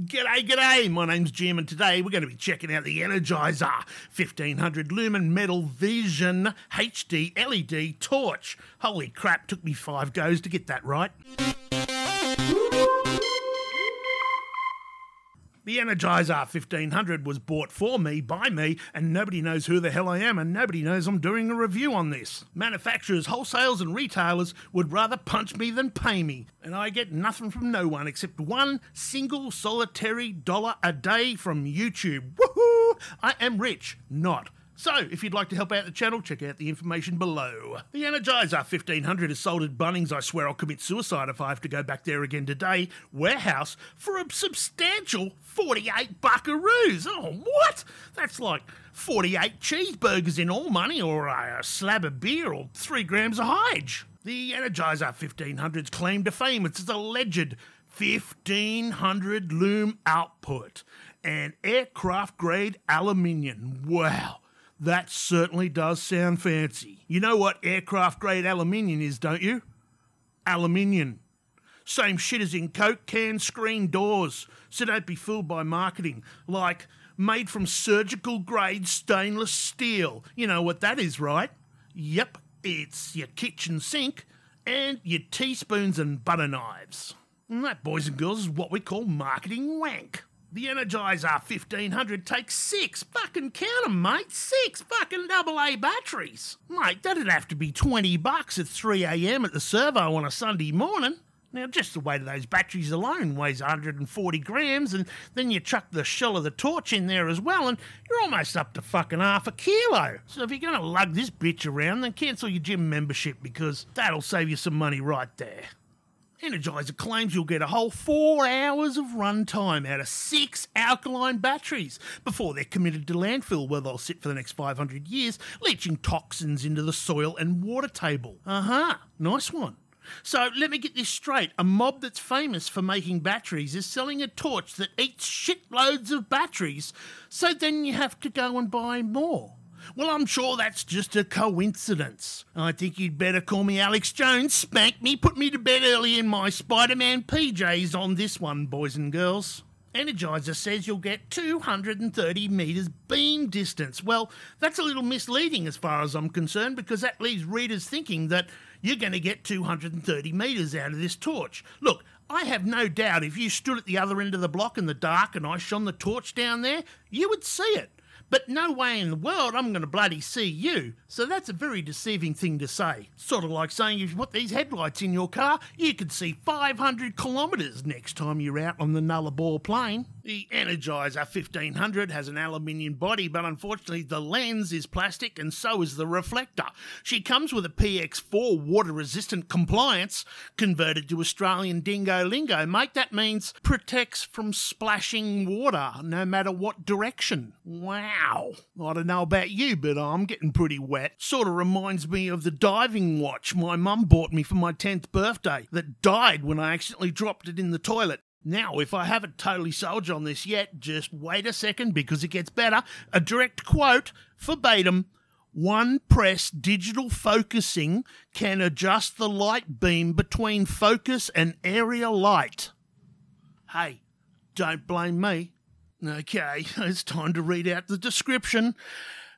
G'day, my name's Jim, and today we're going to be checking out the Energizer 1500 Lumen Metal Vision HD LED Torch. Holy crap, took me 5 goes to get that right. The Energizer 1500 was bought for me, by me, and nobody knows who the hell I am, and nobody knows I'm doing a review on this. Manufacturers, wholesales and retailers would rather punch me than pay me, and I get nothing from no one except one single solitary dollar a day from YouTube. Woohoo! I am rich, not. So, if you'd like to help out the channel, check out the information below. The Energizer 1500 is sold at Bunnings. I swear I'll commit suicide if I have to go back there again today. Warehouse for a substantial 48 buckaroos. Oh, what? That's like 48 cheeseburgers in all money, or a slab of beer, or 3 grams of hydge. The Energizer 1500's claim to fame is its alleged 1500 lume output and aircraft-grade aluminium. Wow. That certainly does sound fancy. You know what aircraft-grade aluminium is, don't you? Aluminium. Same shit as in Coke can screen doors, so don't be fooled by marketing. Like, made from surgical-grade stainless steel. You know what that is, right? Yep, it's your kitchen sink and your teaspoons and butter knives. And that, boys and girls, is what we call marketing wank. The Energizer 1500 takes 6, fucking count 'em, mate, 6 fucking AA batteries. Mate, that'd have to be 20 bucks at 3 AM at the servo on a Sunday morning. Now, just the weight of those batteries alone weighs 140 grams, and then you chuck the shell of the torch in there as well, and you're almost up to fucking half a kilo. So if you're going to lug this bitch around, then cancel your gym membership, because that'll save you some money right there. Energizer claims you'll get a whole 4 hours of runtime out of 6 alkaline batteries before they're committed to landfill, where they'll sit for the next 500 years, leaching toxins into the soil and water table. Nice one. So let me get this straight. A mob that's famous for making batteries is selling a torch that eats shitloads of batteries, so then you have to go and buy more. Well, I'm sure that's just a coincidence. I think you'd better call me Alex Jones, spank me, put me to bed early in my Spider-Man PJs on this one, boys and girls. Energizer says you'll get 230 metres beam distance. Well, that's a little misleading as far as I'm concerned, because that leaves readers thinking that you're going to get 230 metres out of this torch. Look, I have no doubt if you stood at the other end of the block in the dark and I shone the torch down there, you would see it. But no way in the world I'm going to bloody see you. So that's a very deceiving thing to say. Sort of like saying if you put these headlights in your car, you could see 500 kilometres next time you're out on the Nullarbor Plain. The Energizer 1500 has an aluminium body, but unfortunately the lens is plastic and so is the reflector. She comes with a PX4 water-resistant compliance, converted to Australian dingo lingo. Mate, that means protects from splashing water no matter what direction. Wow. I don't know about you, but I'm getting pretty wet. Sort of reminds me of the diving watch my mum bought me for my 10th birthday that died when I accidentally dropped it in the toilet. Now, if I haven't totally sold you on this yet, just wait a second, because it gets better. A direct quote, verbatim, "One press digital focusing can adjust the light beam between focus and area light." Hey, don't blame me. Okay, it's time to read out the description.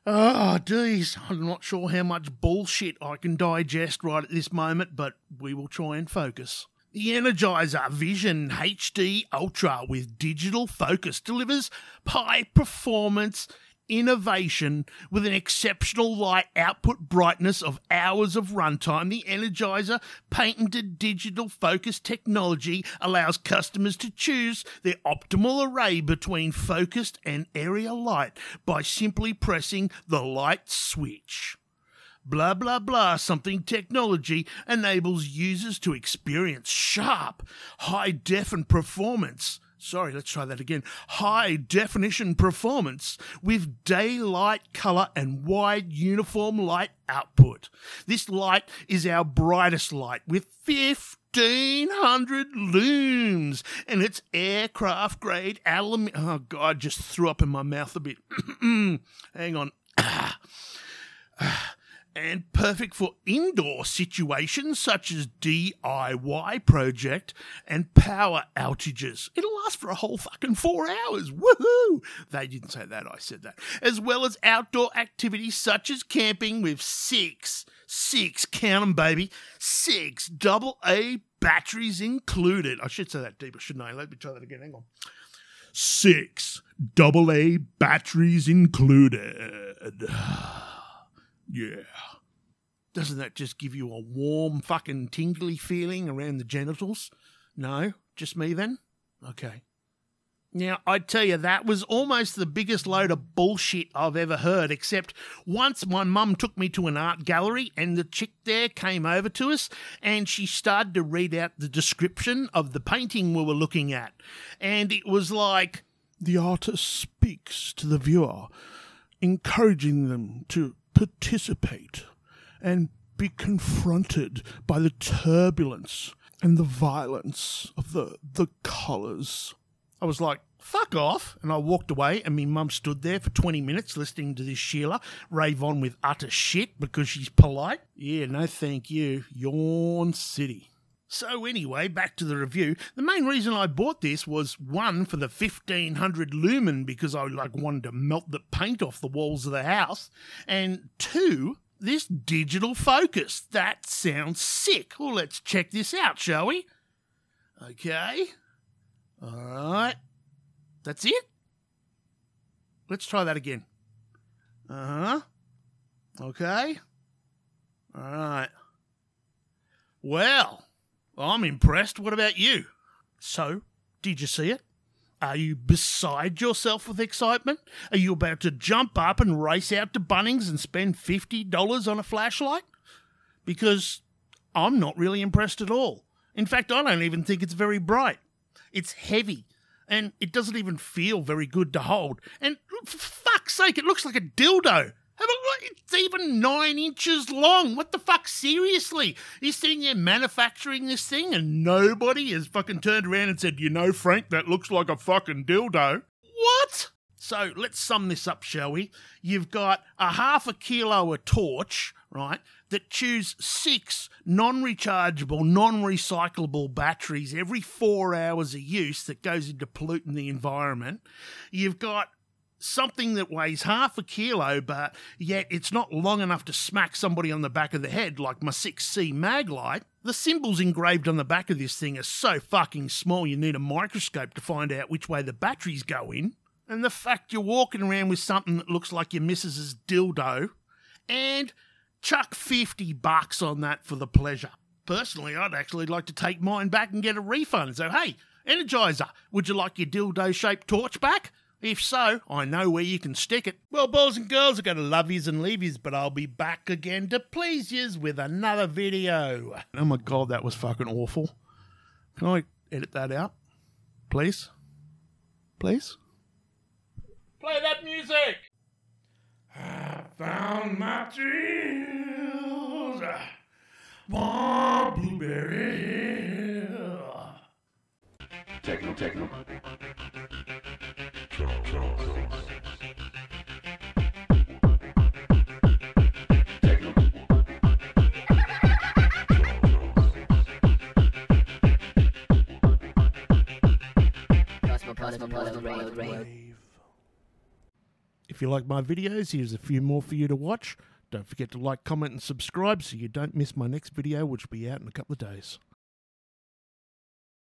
Oh, geez, I'm not sure how much bullshit I can digest right at this moment, but we will try and focus. The Energizer Vision HD Ultra with digital focus delivers high-performance innovation with an exceptional light output brightness of hours of runtime. The Energizer patented digital focus technology allows customers to choose their optimal array between focused and area light by simply pressing the light switch. Blah, blah, blah, something technology enables users to experience sharp, high-def and performance. Sorry, let's try that again. High-definition performance with daylight color and wide uniform light output. This light is our brightest light with 1500 looms, and it's aircraft-grade aluminium. Oh, God, just threw up in my mouth a bit. Hang on. and perfect for indoor situations such as DIY project and power outages. It'll last for a whole fucking 4 hours. Woohoo! They didn't say that, I said that. As well as outdoor activities such as camping with six, count them baby, 6 AA batteries included. I should say that deeper, shouldn't I? Let me try that again, hang on. 6 AA batteries included. Yeah. Doesn't that just give you a warm fucking tingly feeling around the genitals? No? Just me then? Okay. Now, I tell you, that was almost the biggest load of bullshit I've ever heard, except once my mum took me to an art gallery and the chick there came over to us and she started to read out the description of the painting we were looking at. And it was like, the artist speaks to the viewer, encouraging them to participate and be confronted by the turbulence and the violence of the colours. I was like, fuck off, and I walked away, and me mum stood there for 20 minutes listening to this Sheila rave on with utter shit because she's polite. Yeah, no thank you. Yawn City. So anyway, back to the review. The main reason I bought this was, one, for the 1500 lumen, because I wanted to melt the paint off the walls of the house, and 2, this digital focus. That sounds sick. Well, let's check this out, shall we? Okay. All right. That's it? Let's try that again. Okay. All right. Well, I'm impressed. What about you? So, did you see it? Are you beside yourself with excitement? Are you about to jump up and race out to Bunnings and spend $50 on a flashlight? Because I'm not really impressed at all. In fact, I don't even think it's very bright. It's heavy, and it doesn't even feel very good to hold. And for fuck's sake, it looks like a dildo. Have a look, it's even 9 inches long. What the fuck, seriously? You're sitting there manufacturing this thing and nobody has fucking turned around and said, you know, Frank, that looks like a fucking dildo. What? So let's sum this up, shall we? You've got a half a kilo of torch, right, that chews 6 non-rechargeable, non-recyclable batteries every 4 hours of use that goes into polluting the environment. You've got something that weighs half a kilo, but yet it's not long enough to smack somebody on the back of the head like my 6C Maglite. The symbols engraved on the back of this thing are so fucking small you need a microscope to find out which way the batteries go in. And the fact you're walking around with something that looks like your missus's dildo. And chuck $50 on that for the pleasure. Personally, I'd actually like to take mine back and get a refund. So, hey, Energizer, would you like your dildo-shaped torch back? If so, I know where you can stick it. Well, boys and girls, I've got to love yous and leave yous, but I'll be back again to please yous with another video. Oh my God, that was fucking awful. Can I edit that out? Please? Please? Play that music! I found my thrills. More blueberry. Techno. If you like my videos, here's a few more for you to watch. Don't forget to like, comment and subscribe so you don't miss my next video, which will be out in a couple of days.